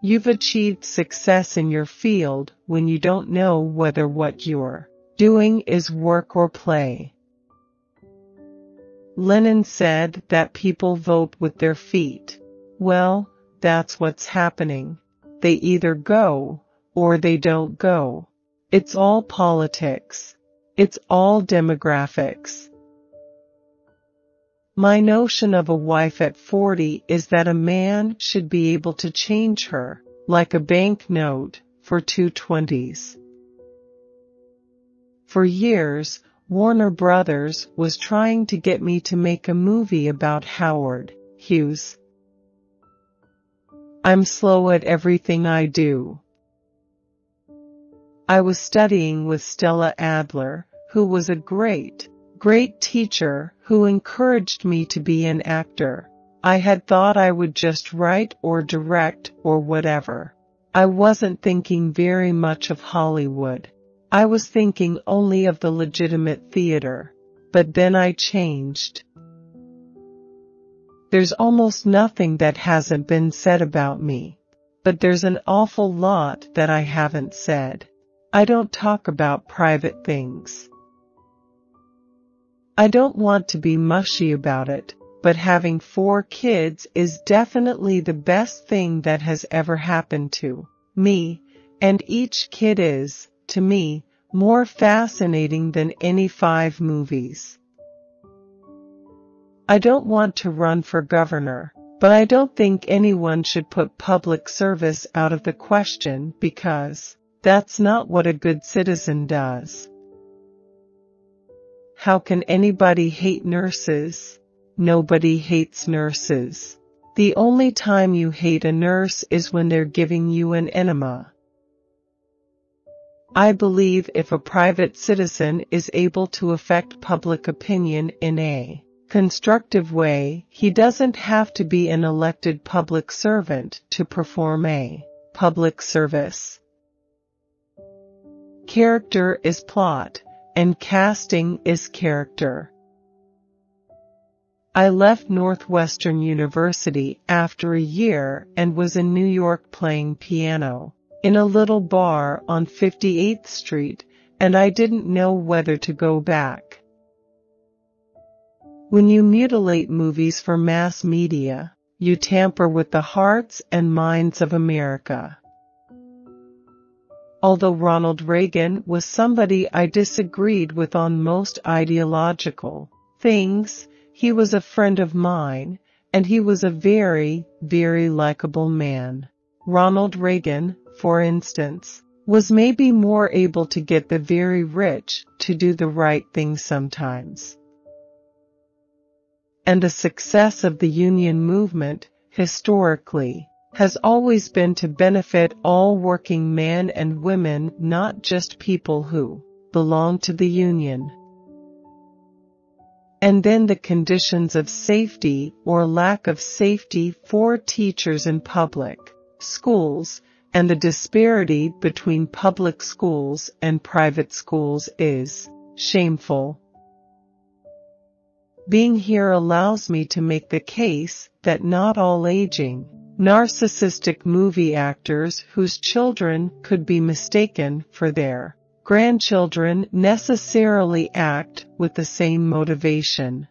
You've achieved success in your field when you don't know whether what you're doing is work or play. Lenin said that people vote with their feet. Well, that's what's happening. They either go, or they don't go. It's all politics. It's all demographics. My notion of a wife at 40 is that a man should be able to change her, like a banknote, for $2.20s. For years, Warner Brothers was trying to get me to make a movie about Howard Hughes. I'm slow at everything I do. I was studying with Stella Adler, who was a great teacher who encouraged me to be an actor. I had thought I would just write or direct or whatever. I wasn't thinking very much of Hollywood. I was thinking only of the legitimate theater. But then I changed. There's almost nothing that hasn't been said about me. But there's an awful lot that I haven't said. I don't talk about private things. I don't want to be mushy about it, but having 4 kids is definitely the best thing that has ever happened to me, and each kid is, to me, more fascinating than any 5 movies. I don't want to run for governor, but I don't think anyone should put public service out of the question because that's not what a good citizen does. How can anybody hate nurses? Nobody hates nurses. The only time you hate a nurse is when they're giving you an enema. I believe if a private citizen is able to affect public opinion in a constructive way, he doesn't have to be an elected public servant to perform a public service. Character is plot, and casting is character. I left Northwestern University after a year and was in New York playing piano in a little bar on 58th Street, and I didn't know whether to go back. When you mutilate movies for mass media, you tamper with the hearts and minds of America. Although Ronald Reagan was somebody I disagreed with on most ideological things, he was a friend of mine, and he was a very, very likable man. Ronald Reagan, for instance, was maybe more able to get the very rich to do the right thing sometimes. And the success of the union movement, historically, has always been to benefit all working men and women, not just people who belong to the union. And then the conditions of safety or lack of safety for teachers in public schools and the disparity between public schools and private schools is shameful. Being here allows me to make the case that not all aging narcissistic movie actors whose children could be mistaken for their grandchildren necessarily act with the same motivation.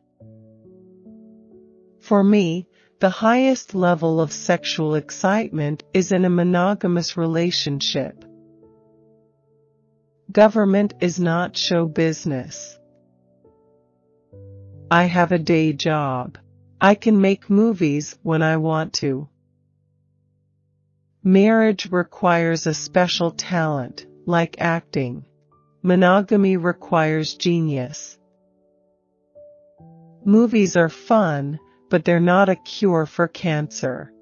For me, the highest level of sexual excitement is in a monogamous relationship. Government is not show business. I have a day job. I can make movies when I want to. Marriage requires a special talent, like acting. Monogamy requires genius. Movies are fun, but they're not a cure for cancer.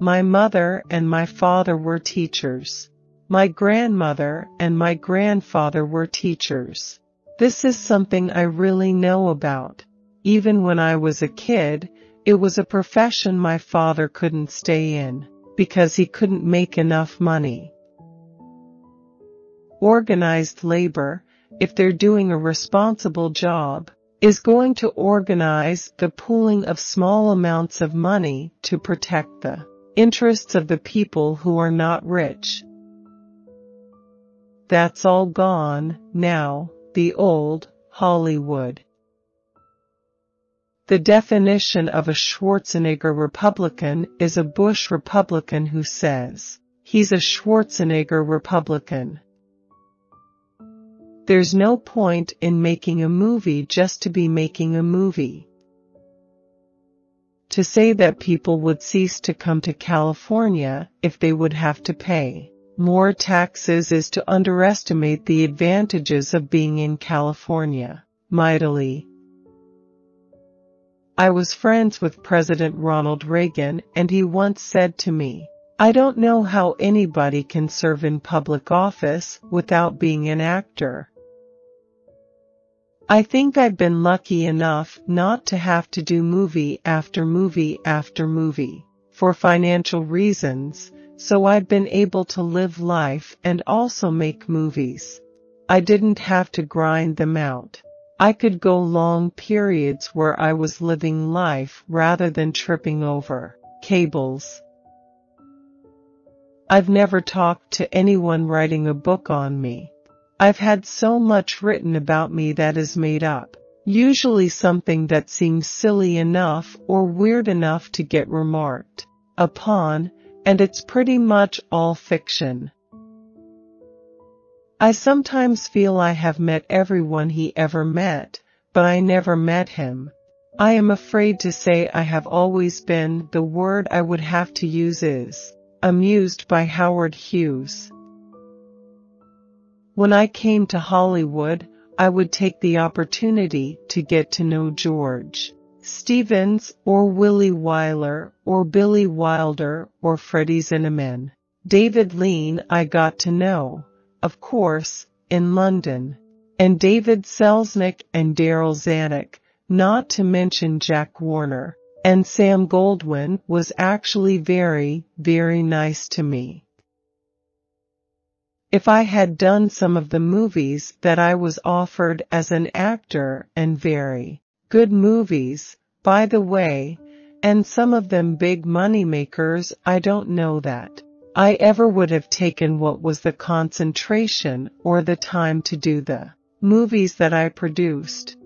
My mother and my father were teachers. My grandmother and my grandfather were teachers. This is something I really know about. Even when I was a kid, it was a profession my father couldn't stay in, because he couldn't make enough money. Organized labor, if they're doing a responsible job, is going to organize the pooling of small amounts of money to protect the interests of the people who are not rich. That's all gone now, the old Hollywood. The definition of a Schwarzenegger Republican is a Bush Republican who says, he's a Schwarzenegger Republican. There's no point in making a movie just to be making a movie. To say that people would cease to come to California if they would have to pay more taxes is to underestimate the advantages of being in California, mightily. I was friends with President Ronald Reagan, and he once said to me, "I don't know how anybody can serve in public office without being an actor." I think I've been lucky enough not to have to do movie after movie after movie, for financial reasons, so I've been able to live life and also make movies. I didn't have to grind them out. I could go long periods where I was living life rather than tripping over cables. I've never talked to anyone writing a book on me. I've had so much written about me that is made up, usually something that seems silly enough or weird enough to get remarked upon, and it's pretty much all fiction. I sometimes feel I have met everyone he ever met, but I never met him. I am afraid to say I have always been, the word I would have to use is, amused by Howard Hughes. When I came to Hollywood, I would take the opportunity to get to know George Stevens or Willie Wyler or Billy Wilder or Freddie Zinneman. David Lean I got to know, of course, in London, and David Selznick and Darryl Zanuck, not to mention Jack Warner, and Sam Goldwyn was actually very, very nice to me. If I had done some of the movies that I was offered as an actor, and very good movies, by the way, and some of them big moneymakers, I don't know that I ever would have taken what was the concentration or the time to do the movies that I produced.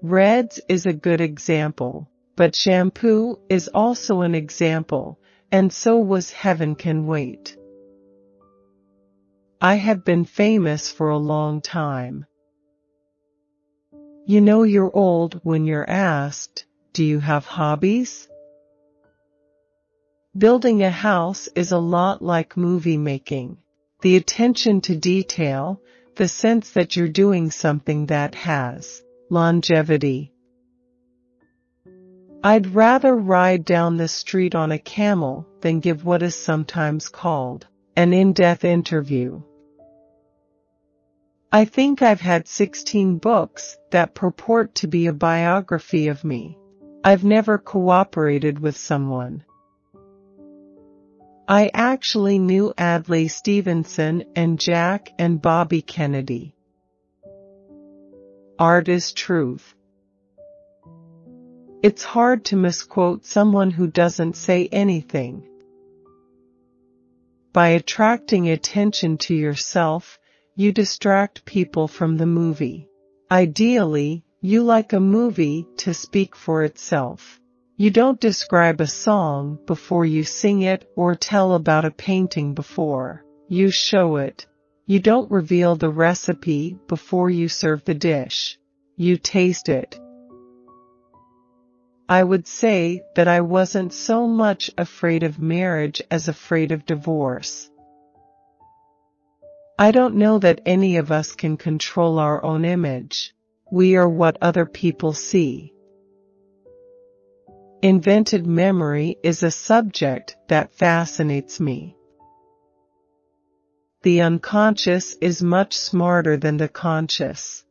Reds is a good example, but Shampoo is also an example, and so was Heaven Can Wait. I have been famous for a long time. You know you're old when you're asked, do you have hobbies? Building a house is a lot like movie making. The attention to detail, the sense that you're doing something that has longevity. I'd rather ride down the street on a camel than give what is sometimes called an in-depth interview. I think I've had 16 books that purport to be a biography of me. I've never cooperated with someone. I actually knew Adlai Stevenson and Jack and Bobby Kennedy. Art is truth. It's hard to misquote someone who doesn't say anything. By attracting attention to yourself, you distract people from the movie. Ideally, you like a movie to speak for itself. You don't describe a song before you sing it or tell about a painting before you show it. You don't reveal the recipe before you serve the dish. You taste it. I would say that I wasn't so much afraid of marriage as afraid of divorce. I don't know that any of us can control our own image. We are what other people see. Invented memory is a subject that fascinates me. The unconscious is much smarter than the conscious.